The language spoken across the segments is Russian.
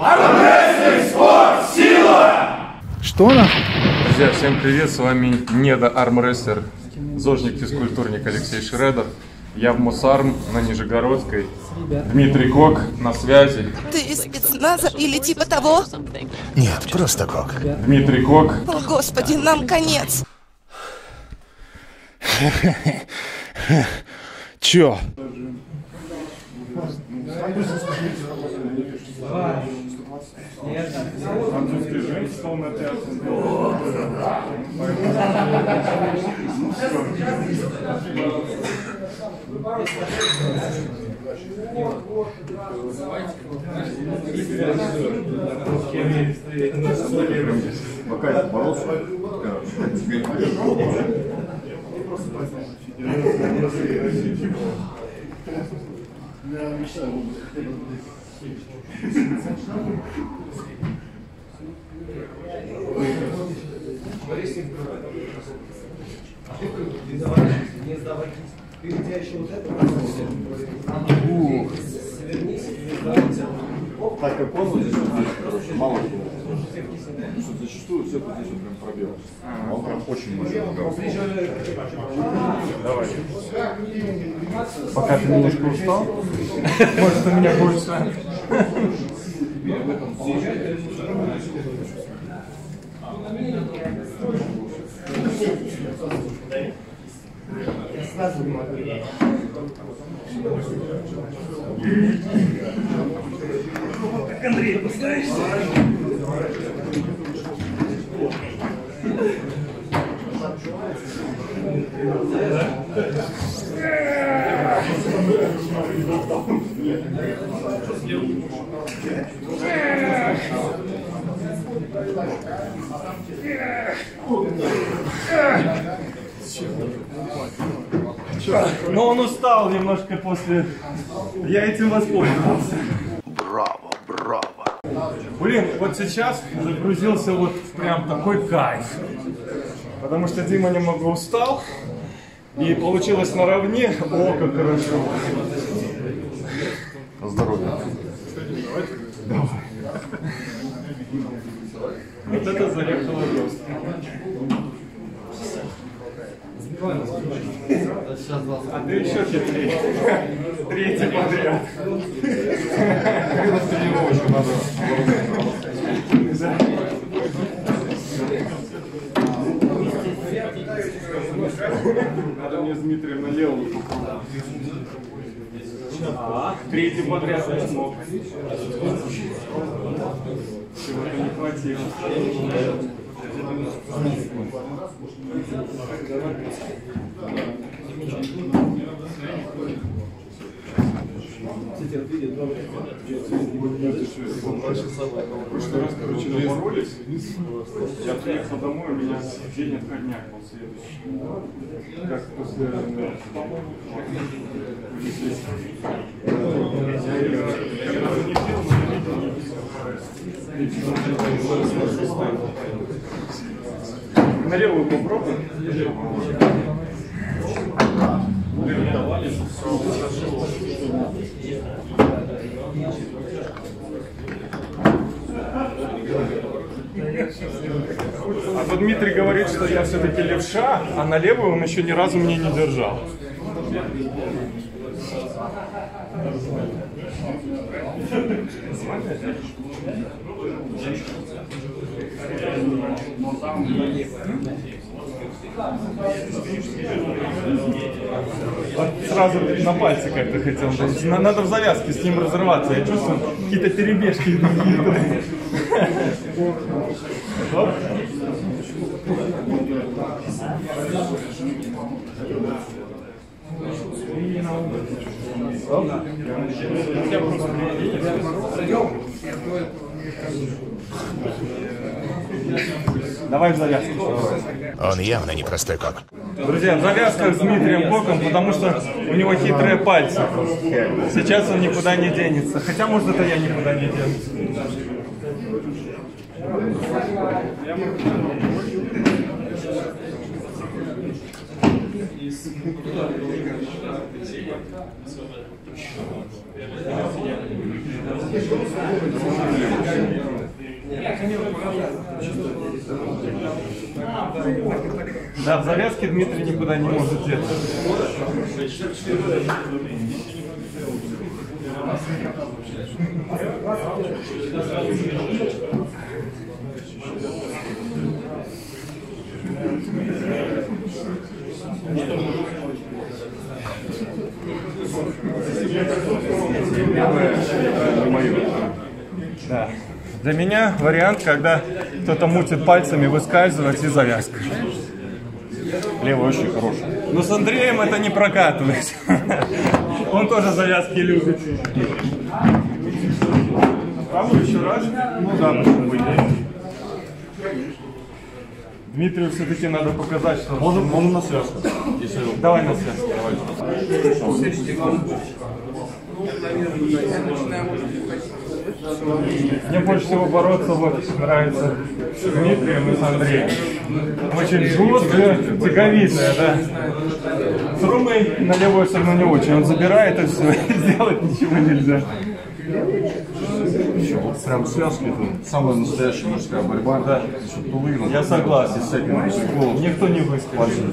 Армрестлинг, спорт, сила! Что нахуй? Друзья, всем привет, с вами недо-армрестлер, зожник-физкультурник Алексей Шредер. Я в Мосарм на Нижегородской. Дмитрий Кок на связи. Ты из спецназа или типа того? Нет, просто Кок. Дмитрий Кок. О, Господи, нам конец. Чё? Ты тебя еще вот это так как он здесь мало что зачастую все вот здесь прям пробел. Он прям очень много. Пока ты немножко устал, может у меня больше. Вот так, Андрей, поставишься? Но он устал немножко после... Я этим воспользовался. Браво, браво. Блин, вот сейчас загрузился вот прям такой кайф. Потому что Дима немного устал. И получилось наравне. О, как хорошо. Здоровья. Давай. Вот это заехало просто. А ты еще третий подряд. Надо мне с Дмитрием на левую. Третий подряд не смог. Чего-то не хватило. Я приехал домой, у меня день отходняк был следующий. Как после... На левую попробуй. А вот Дмитрий говорит, что я все-таки левша, а на левую он еще ни разу мне не держал. Вот сразу на пальце как-то хотел. Надо в завязке с ним разрываться. Я чувствую какие-то перебежки. Давай в завязку. Он явно не простой Кок. Друзья, в завязках с Дмитрием Коком, потому что у него хитрые пальцы. Сейчас он никуда не денется. Хотя, может, это я никуда не денусь. Да, в завязке Дмитрий никуда не может деться. Да. Для меня вариант, когда кто-то мутит пальцами, выскальзывает и завязка. Левый очень хороший. Но с Андреем это не прокатывает. Он тоже завязки любит. Попробуй еще раз. Ну да, почему бы. Дмитрию все-таки надо показать, что можно на связку. Давай на связку. Мне больше всего бороться вот нравится с Дмитрием и с Андреем. Очень жесткая, тяговитая, да. С Румой на левую сторону не очень. Он забирает и все, сделать ничего нельзя. Вот прям связки, это самая настоящая мужская борьба. Да. Я согласен. С этим никто не выскочит.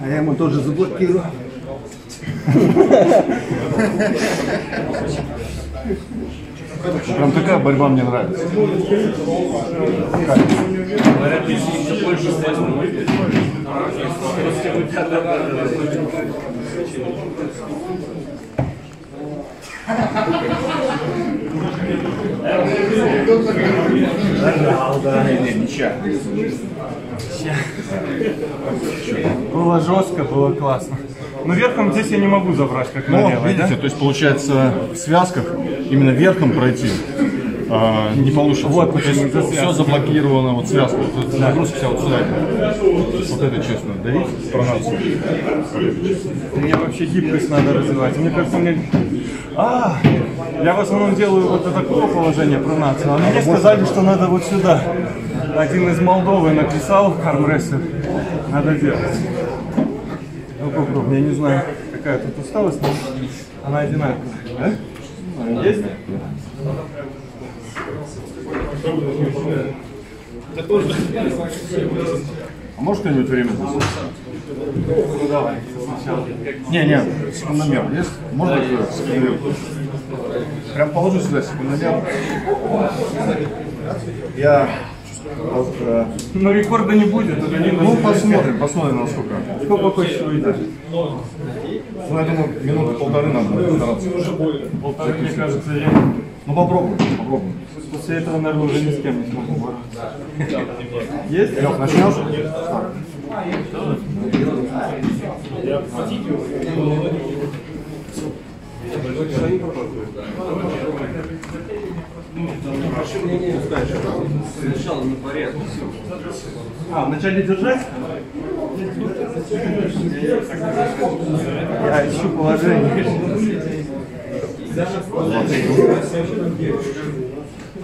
А я ему тоже заблокирую. Прям такая борьба мне нравится. Было жестко, было классно. Но верхом здесь я не могу забрать, как на левой, видите, да? То есть получается в связках именно верхом пройти не получится. Вот, то есть все заблокировано, вот связка, вот, да. Нагрузка вся вот сюда. Вот это честно, давить, проносить. Мне вообще гибкость надо развивать. Мне кажется, мне... я в основном делаю вот такое положение пронацию, а мне сказали, что надо вот сюда. Один из Молдовы написал, армрестлер, надо делать. Ну, попробуй, я не знаю, какая тут усталость, но она одинаковая. Да? Есть? А может кто-нибудь время? Ну, давай, сначала. Не, секундомер есть? Можно секундомер? Прям положу сюда секундомер. Я... Вот, но рекорда не будет. Это не посмотрим, насколько. Сколько хочешь увидеть? Ну, я думаю, минуты полторы надо стараться. Полторы, мне кажется, я... Ну, попробуй. После этого, наверное, уже ни с кем не смогу бороться. Есть? Лёх, начнёшь? Вначале держать? Я ищу положение.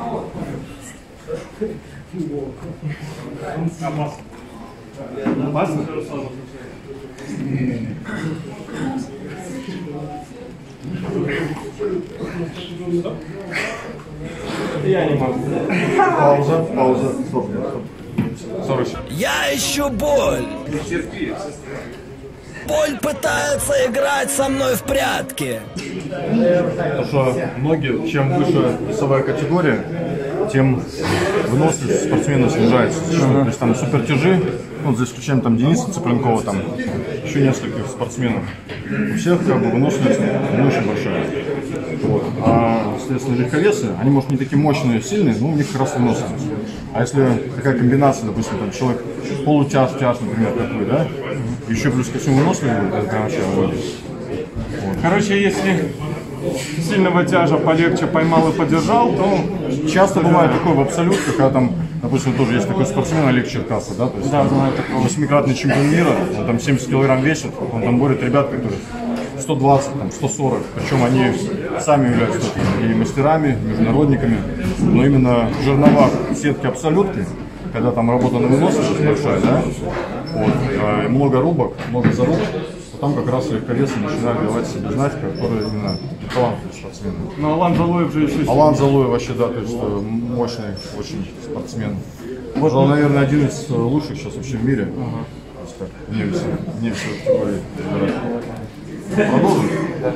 Опасно? Я не могу. Пауза. Стоп. 40. Я ищу боль. Не терпи. Боль пытается играть со мной в прятки. Потому что многие, чем выше весовая категория, тем выносливость спортсмена снижается. То есть там супертяжи, ну, за исключением там Дениса Цыпленкова, там еще нескольких спортсменов. У всех как бы выносливость не очень большая. Вот. А, соответственно, легковесы, они, может, не такие мощные, сильные, но у них как раз выносливость. А если такая комбинация, допустим, там человек полутяж, например, такой, да, еще плюс ко всему выносливый будет, это вообще выводит. Короче, если сильного тяжа полегче поймал и поддержал, то часто бывает такое в абсолютке, когда там, допустим, тоже есть такой спортсмен Олег Черкаса, да, то есть восьмикратный чемпион мира, он там 70 килограмм весит, он там борет ребят, которые 120, там, 140, причем они сами являются и мастерами, и международниками, но именно в жерновах сетки абсолютки, когда там работа на выносливость большая, да, вот, много рубок, много зарубок, там как раз легковесы начинают давать себе знать, которые именно талантливые спортсмены. Но Алан Залуев же еще... Алан Залуев вообще, да, то есть мощный очень спортсмен. Может, он, наверное, один из лучших сейчас вообще в мире. Немцы говорят. Продолжим? Да.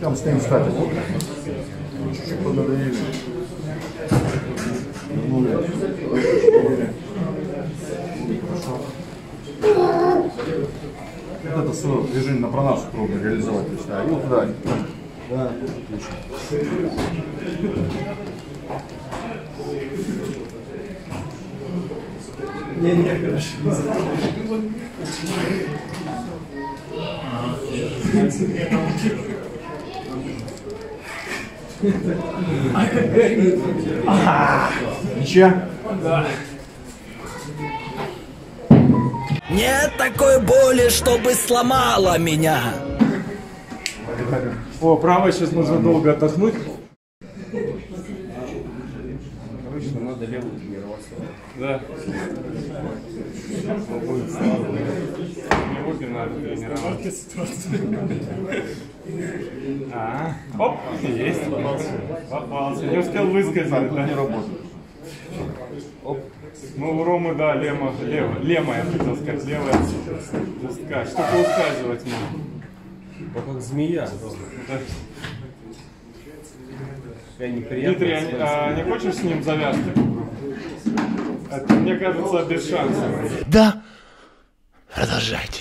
Там с ним стать. Чуть-чуть пододавили. Вот это свое движение на пронасу трудно реализовать. А вот туда. Да, отлично. Не-не, хорошо. Ничего? Да. Нет такой боли, чтобы сломала меня. О, правая сейчас нужно долго отдохнуть. Обычно надо левую тренироваться. Да. Не будем надо тренироваться. Оп, есть. Попался. Не успел высказать, да? Не работает. Оп. Ну, у Ромы, да, лема, я хотел сказать, левая пуска. Что-то усказывать можно. Да как змея. Дмитрий, а не хочешь с ним завязки? Это, мне кажется, без шансов. Да. Продолжайте.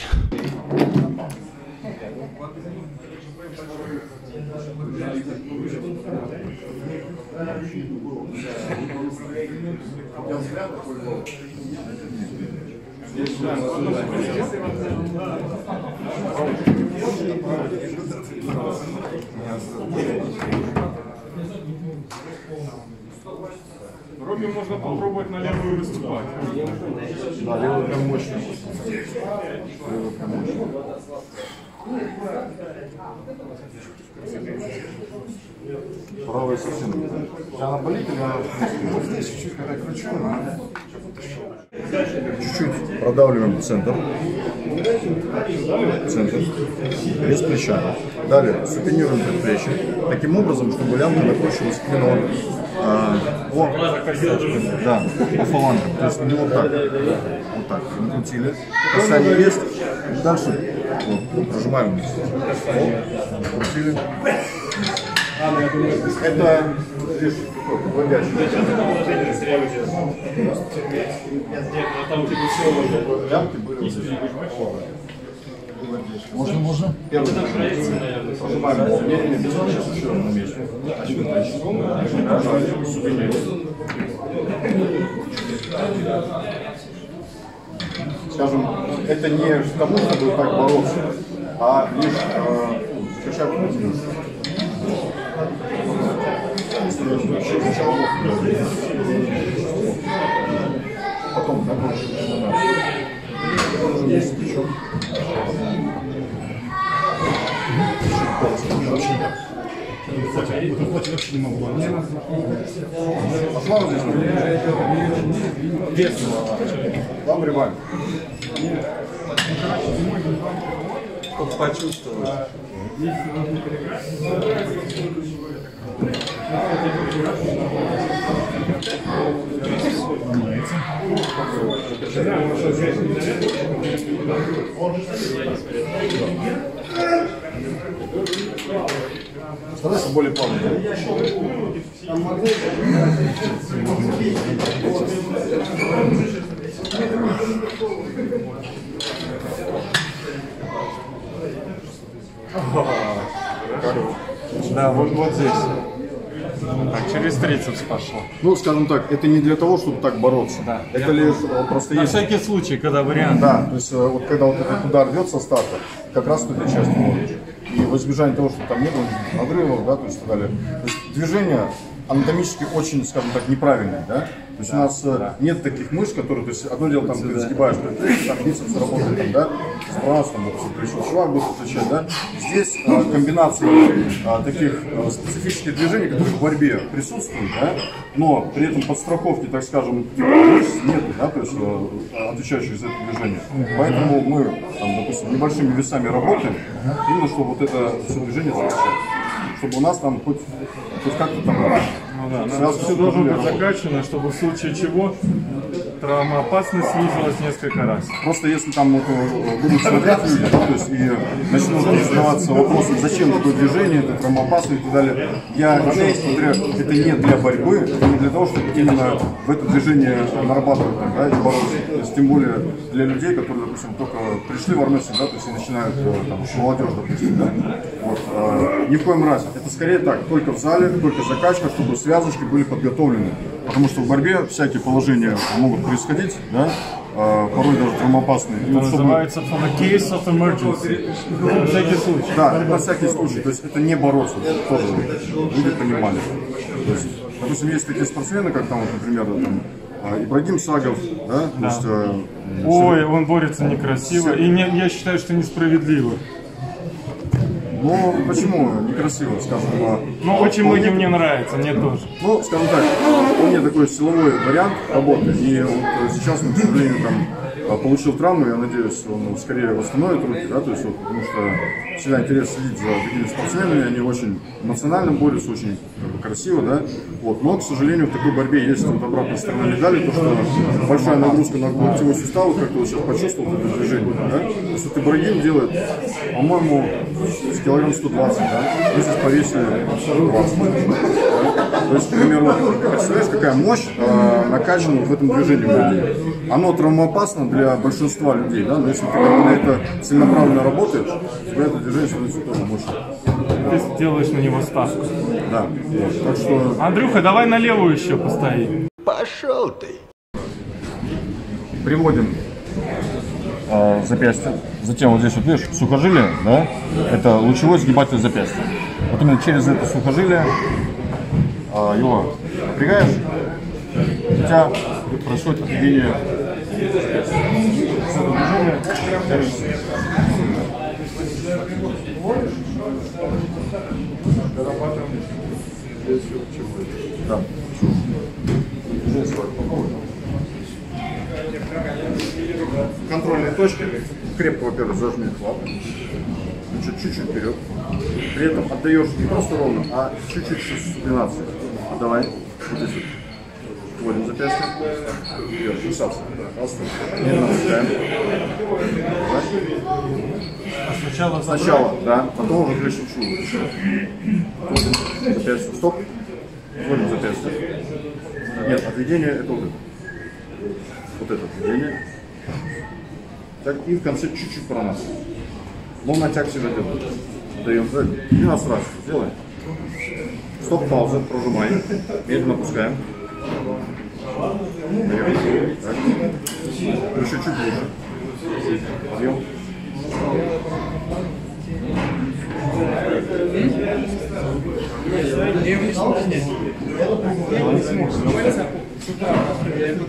Роме можно попробовать на левую выступать. Да, левую прям мощно. Левую прям мощно. Правая совсем. Она болит или она? Вот здесь чуть-чуть, когда я кручу, она... Чуть-чуть продавливаем центр. Центр. Без плеча. Далее супинируем предплечье. Таким образом, чтобы лямка накручивалась к нему. Да, по фалангам. То есть не вот так. Вот так. Накрутили. Касание есть. Дальше. Вот, прожимаем вниз. Крутили. Это здесь лямки были вот здесь. Можно? Первый. Прожимаем более-менее. Сейчас еще на месте. Скажем, это не к тому, чтобы так бороться, а лишь скачать внутрь. Потом закончим. Есть плечо. Вообще не могу. Пошла здесь. Вес. Вам реваль. Как почувствовать. Становится более плавно. Да, вот здесь. Так, через 30 пошло. Ну, скажем так, это не для того, чтобы так бороться. Да. Это лишь просто на есть... всякий случай, когда вариант. Да, то есть вот когда вот этот удар бьет со старта, как раз тут эта часть входит. И в избежание того, что там не было надрывов, да, то есть и так далее. То есть движение анатомически очень, скажем так, неправильное, да? То есть да, у нас нет таких мышц, которые, то есть одно дело, там, ты сгибаешь, там бицепс работает, да, справа, там, плечо, чувак будет отвечать, да. Здесь комбинация таких специфических движений, которые в борьбе присутствуют, да, но при этом подстраховки, так скажем, мышц нет, да, то есть отвечающих за это движение. Поэтому мы, там, допустим, небольшими весами работаем, именно чтобы вот это все движение закачать, чтобы у нас там хоть как-то там... Ну, да, все должно быть закачано, чтобы в случае чего травмоопасность снизилась несколько раз. Просто если там вот, будут смотреть люди, да, то есть, и начнут задаваться вопросом, зачем такое движение, это травмоопасно и так далее. Я еще раз смотрю, это не для борьбы, это не для того, чтобы именно в это движение нарабатывать, да, и бороться. То есть, тем более для людей, которые, допустим, только пришли в армрестлинг, да, то есть и начинают там, молодежь, допустим, да. Вот, ни в коем разе. Это скорее так, только в зале, только закачка, чтобы связочки были подготовлены. Потому что в борьбе всякие положения могут происходить, да? Порой даже травмоопасные. Это называется case of emergency. На всякий случай. Да, на всякий случай. То есть это не бороться, тоже люди понимали. То есть, допустим, есть такие спортсмены, как там, вот, например, там, Ибрагим Сагов, да? Да. Есть, ой, он борется некрасиво и не, я считаю, что несправедливо. Ну, почему некрасиво, скажем? Ну, очень многим не нравится, мне тоже. Ну, скажем так, вполне такой силовой вариант работы. И вот сейчас, к сожалению, там, получил травму, я надеюсь, он скорее восстановит руки, да, то есть, вот, потому что всегда интересно следить за такими спортсменами, они очень эмоционально борются, очень как бы, красиво, да. Вот. Но, к сожалению, в такой борьбе есть вот обратная сторона медали, то, что большая нагрузка на локтевой сустав, как ты вот сейчас почувствовал это движение, да. То есть, вот Ибрагим делает, по-моему, килограмм 120, да? Мы здесь повесили 120. То есть, примерно, представляешь, какая мощь накачана в этом движении людей. Оно травмоопасно для большинства людей, да? Но если ты на это целенаправленно работаешь, у тебя это движение становится тоже мощным. Ты сделаешь на него ставку. Да. Так что... Андрюха, давай на левую еще постоим. Пошел ты! Приводим запястье. Затем вот здесь вот, видишь, сухожилие, да, это лучевой сгибатель запястья. Вот именно через это сухожилие его напрягаешь, у тебя происходит отведение запястья. С этого движения тянешься. Да. Контрольные точки. Крепко, во-первых, зажми хват, чуть-чуть вперед, при этом отдаешь не просто ровно, а чуть-чуть с сублинацией. Давай, вот здесь вот, вводим запястье, вперед, высадка, медленно опускаем. Сначала, да, потом уже клещем чудо. Вводим запястье, стоп, вводим запястье. Нет, отведение это вот это отведение. Так, и в конце чуть-чуть проносим. Но натяг всегда делаем. Даем за 12 раз. Делаем. Стоп, пауза, прожимаем. Медленно опускаем. Даем. Так. Еще чуть ближе. Даем.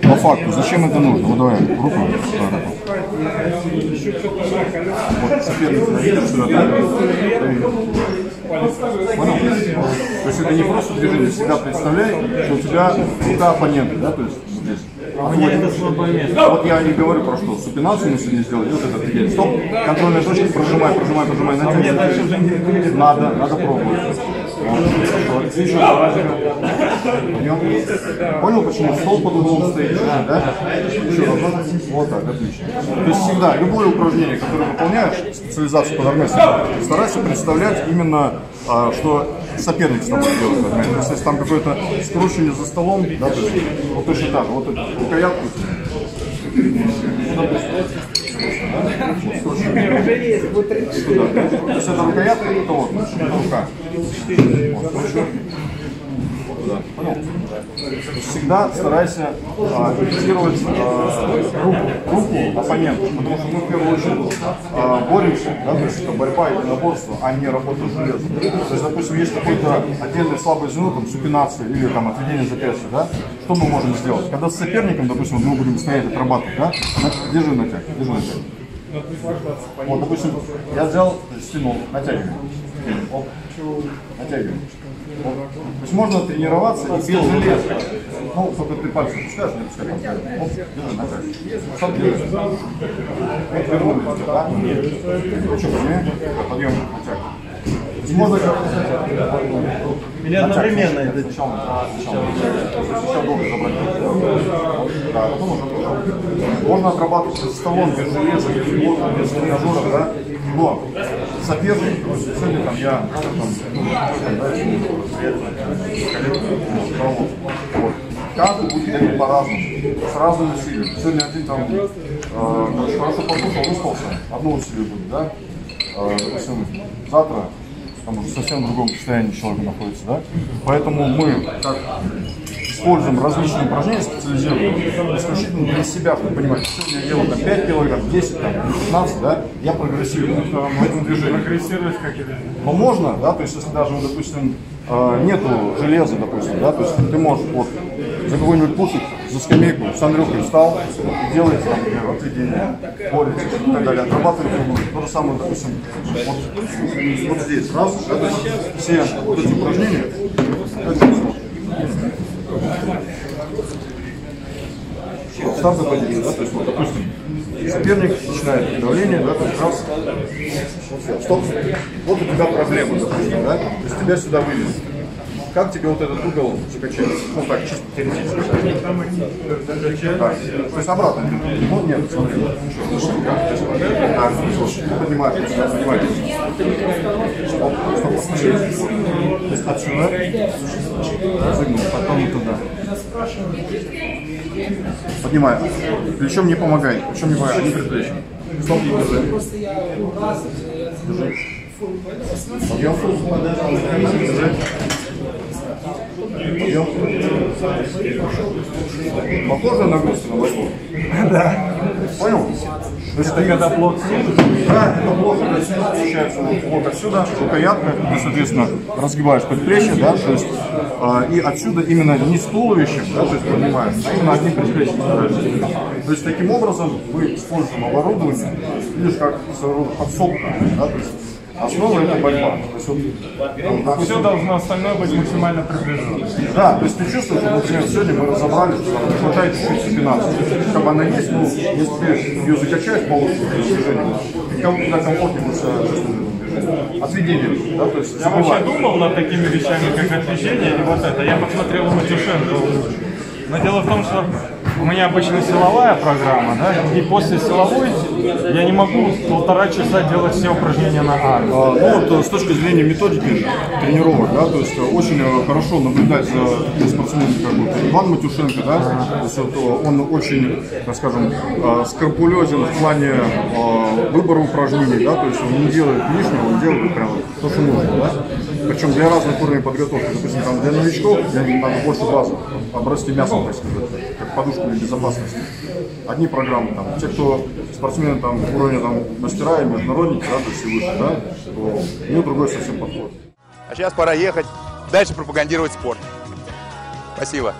По факту, зачем это нужно? Вот давай, руку. Вот соперница видит, что это. Понял? То есть это не просто движение, всегда представляй, что у тебя рука оппонента, да, то есть здесь. Вот я не говорю про что, супинацию мы сегодня сделали, вот этот день. Стоп, контрольная точка, прожимай, прожимай, прожимай, натягивай. Надо пробовать. Понял, почему стол под углом стоит? Да? Еще раз. Вот так, отлично. То есть всегда любое упражнение, которое выполняешь, специализацию под армрестлинг, старайся представлять именно, что соперник с тобой делает. Например, если там какое-то скручивание за столом, да, то есть, вот точно так же, вот эту рукоятку. Вот сюда. То есть это рукоятка, это вот, рука. Вот, Всегда старайся фиксировать руку оппонента, потому что мы в первую очередь боремся, да, то есть это борьба и единоборство, а не работа с железом. То есть, допустим, есть какой-то отдельный слабый звено, там, супинация или там отведение запястья, да, что мы можем сделать? Когда с соперником, допустим, мы будем стоять отрабатывать, да, держи натяг, держи натяг. Вот, допустим, я взял, стянул, натягиваю. Оп, натягиваем. То есть можно тренироваться и без железа. Ну, только ты пальцы пускаешь, не пускай. Оп, держи натягивай. Сам держи. Вот вернули, да? Еще подъем, подъем, натягивай. Можно или одновременно это чем? Можно отрабатывать с столом без железа, можно без тренажеров, да? Но соперник, сегодня там я каждый будет делать по-разному, с разными усилиями. Сегодня один там хорошо покушал, выспался, одно усилие будет, да? Допустим, завтра там уже совсем в другом состоянии человек находится, да? Поэтому мы как используем различные упражнения специализированные исключительно для себя, чтобы понимать, сегодня я делаю там 5 килограмм, 10, там, 15, да, я прогрессирую в этом движении. Прогрессировать как это? Но можно, да, то есть если даже, допустим, нету железа, допустим, да, то есть ты можешь вот за какой-нибудь пусик, за скамейку, с Андрюхой встал, делаете, например, отведение, борется и так далее, отрабатываете, то же самое, допустим, вот здесь, раз, да, все вот эти упражнения, стартовая позиция, да, то есть, вот, допустим, соперник начинает давление, да, то есть раз, стоп, вот у тебя проблема, допустим, да, то есть тебя сюда вывезут. Как тебе вот этот угол закачать? Ну так, чисто теоретически. Да. То есть обратно. Ну нет, смотри. Поднимаешь, поднимаешь. Стоп, посмотри. То есть отсюда. Загнул, потом туда. Поднимай. Плечом не помогай. Причем не помогай, не предплечье. Стоп, не держи. Держи. Подъем. Держи. Похоже на грустную борьбу? Да. Понял? То есть ты когда плохо сидишь, да, это плохо, то есть получается вот отсюда, рукоятка, ты, соответственно, разгибаешь предплечье, да, то есть и отсюда именно не с туловищем, да, то есть поднимаешь, а именно одним предплечьем. То есть таким образом мы используем оборудование, видишь, как подсобка, да, то есть основа – это борьба. А все должно остальное быть максимально приближено. Да, то есть ты чувствуешь, что вот сегодня мы разобрали, что хватает чуть-чуть супинации. Как бы она есть, но если ты ее закачаешь получше движение, и кому туда комфортнее будет движение. Отведение. Да, то есть, я вообще думал над такими вещами, как отведение или вот это. Я посмотрел у Матюшенко. Но дело в том, что у меня обычно силовая программа, да, и после силовой я не могу полтора часа делать все упражнения на армию. Ну вот с точки зрения методики тренировок, да, то есть очень хорошо наблюдать за спортсменами, как вот Иван Матюшенко, да, то есть вот он очень, так скажем, скрупулезен в плане выбора упражнений, да, то есть он не делает лишнего, он делает прям то, что нужно, да. Причем для разных уровней подготовки, допустим, там для новичков надо больше базы, обрасти мясом, так сказать, как подушку для безопасности. Одни программы, там, те, кто спортсмены там, уровня там, мастера и международники, да, то есть и выше, да, то у него другой совсем подход. А сейчас пора ехать, дальше пропагандировать спорт. Спасибо.